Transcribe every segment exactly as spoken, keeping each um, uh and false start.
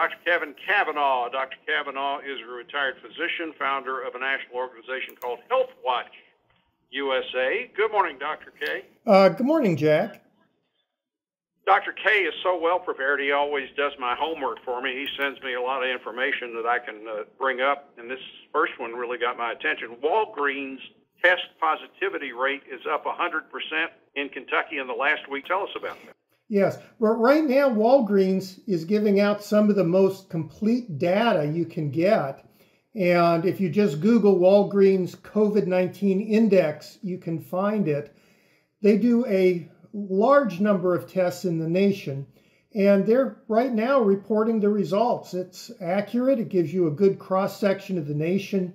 Doctor Kevin Kavanagh. Doctor Kavanagh is a retired physician, founder of a national organization called Health Watch U S A. Good morning, Doctor K. Uh, good morning, Jack. Doctor K is so well prepared. He always does my homework for me. He sends me a lot of information that I can uh, bring up, and this first one really got my attention. Walgreens test positivity rate is up one hundred percent in Kentucky in the last week. Tell us about that. Yes. Well, right now, Walgreens is giving out some of the most complete data you can get. And if you just Google Walgreens COVID nineteen index, you can find it. They do a large number of tests in the nation, and they're right now reporting the results. It's accurate. It gives you a good cross-section of the nation,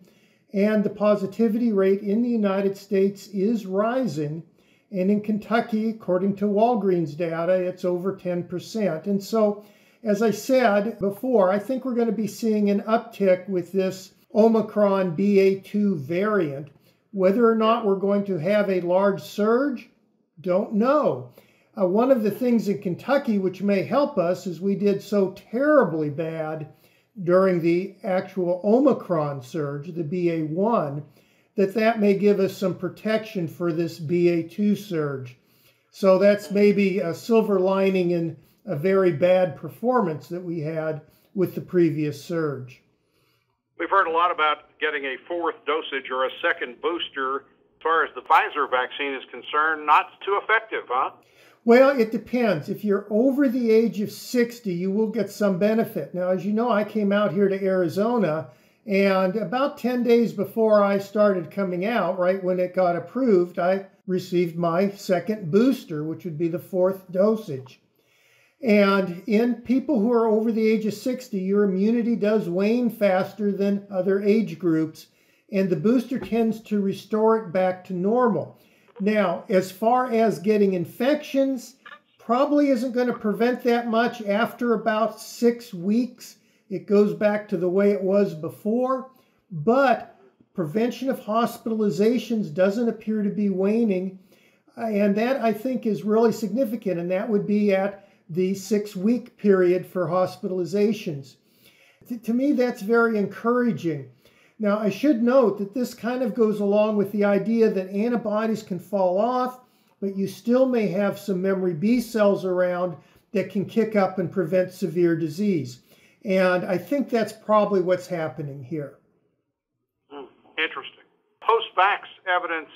and the positivity rate in the United States is rising, and in Kentucky, according to Walgreens data, it's over ten percent. And so, as I said before, I think we're going to be seeing an uptick with this Omicron B A two variant. Whether or not we're going to have a large surge, don't know. Uh, one of the things in Kentucky which may help us is we did so terribly bad during the actual Omicron surge, the B A one, that that may give us some protection for this B A two surge. So that's maybe a silver lining in a very bad performance that we had with the previous surge. We've heard a lot about getting a fourth dosage or a second booster. As far as the Pfizer vaccine is concerned, not too effective, huh? Well, it depends. If you're over the age of sixty, you will get some benefit. Now, as you know, I came out here to Arizona, and about ten days before I started coming out, right when it got approved, I received my second booster, which would be the fourth dosage. And in people who are over the age of sixty, your immunity does wane faster than other age groups, and the booster tends to restore it back to normal. Now, as far as getting infections, probably isn't going to prevent that much. After about six weeks, it goes back to the way it was before. But prevention of hospitalizations doesn't appear to be waning, and that, I think, is really significant, and that would be at the six-week period for hospitalizations. To me, that's very encouraging. Now, I should note that this kind of goes along with the idea that antibodies can fall off, but you still may have some memory B cells around that can kick up and prevent severe disease. And I think that's probably what's happening here. Mm, interesting. Post-vax evidence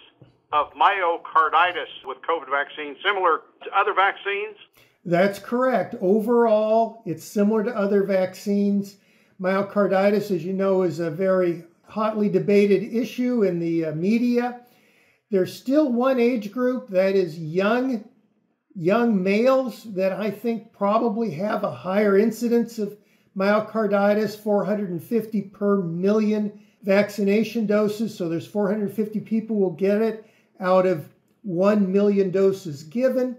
of myocarditis with COVID vaccine, similar to other vaccines? That's correct. Overall, it's similar to other vaccines. Myocarditis, as you know, is a very hotly debated issue in the media. There's still one age group, that is young, young males, that I think probably have a higher incidence of myocarditis, four hundred fifty per million vaccination doses. So there's four hundred fifty people will get it out of one million doses given.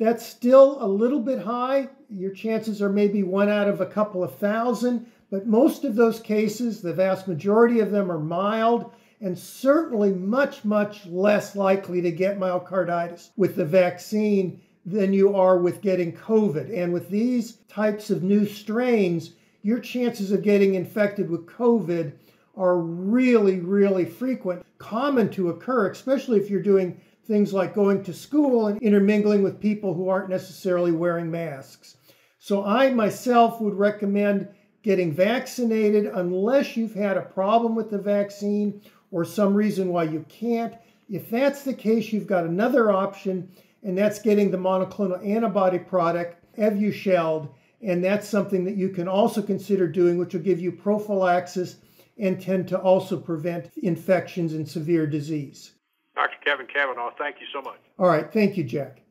That's still a little bit high. Your chances are maybe one out of a couple of thousand. But most of those cases, the vast majority of them, are mild and certainly much, much less likely to get myocarditis with the vaccine than you are with getting COVID. And with these types of new strains, your chances of getting infected with COVID are really, really frequent, common to occur, especially if you're doing things like going to school and intermingling with people who aren't necessarily wearing masks. So I myself would recommend getting vaccinated unless you've had a problem with the vaccine or some reason why you can't. If that's the case, you've got another option, and that's getting the monoclonal antibody product, Evusheld, and that's something that you can also consider doing, which will give you prophylaxis and tend to also prevent infections and severe disease. Doctor Kevin Kavanagh, thank you so much. All right. Thank you, Jack.